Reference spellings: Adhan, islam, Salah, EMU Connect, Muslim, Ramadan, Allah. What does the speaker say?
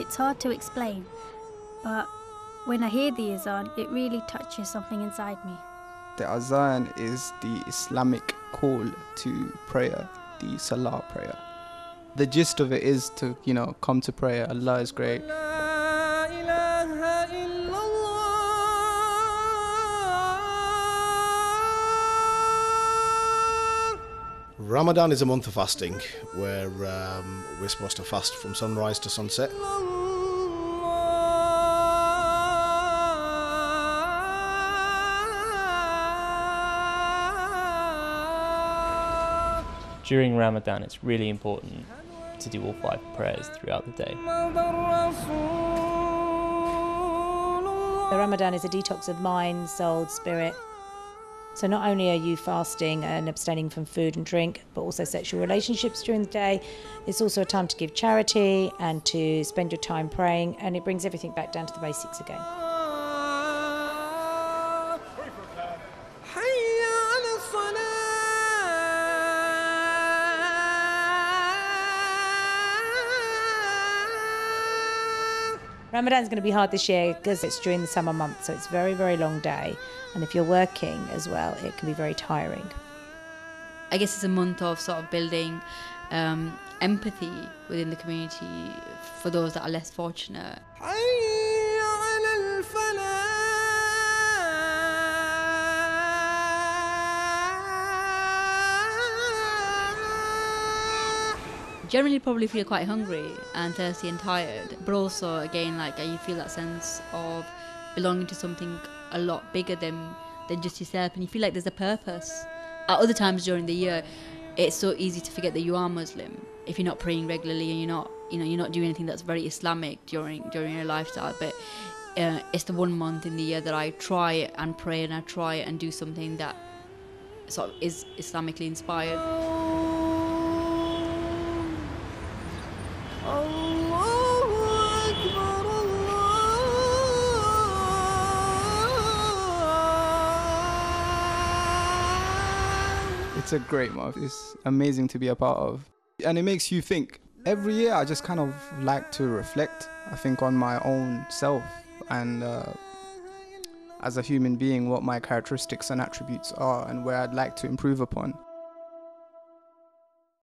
It's hard to explain, but when I hear the Adhan, it really touches something inside me. The Adhan is the Islamic call to prayer, the Salah prayer. The gist of it is to, come to prayer. Allah is great. Ramadan is a month of fasting where we're supposed to fast from sunrise to sunset. During Ramadan, it's really important to do all 5 prayers throughout the day. The Ramadan is a detox of mind, soul, spirit. So not only are you fasting and abstaining from food and drink, but also sexual relationships during the day. It's also a time to give charity and to spend your time praying, and it brings everything back down to the basics again. Ramadan's going to be hard this year because it's during the summer months, so it's a very, very long day. And if you're working as well, it can be very tiring. I guess it's a month of sort of building empathy within the community for those that are less fortunate. Generally probably feel quite hungry and thirsty and tired, but also again you feel that sense of belonging to something a lot bigger than just yourself, and you feel like there's a purpose. At other times during the year, it's so easy to forget that you are Muslim if you're not praying regularly and you're not you're not doing anything that's very Islamic during your lifestyle. But it's the one month in the year that I try and pray, and I try and do something that sort of is Islamically inspired. It's a great month. It's amazing to be a part of, and it makes you think. Every year I just kind of like to reflect, I think, on my own self and as a human being, what my characteristics and attributes are and where I'd like to improve upon.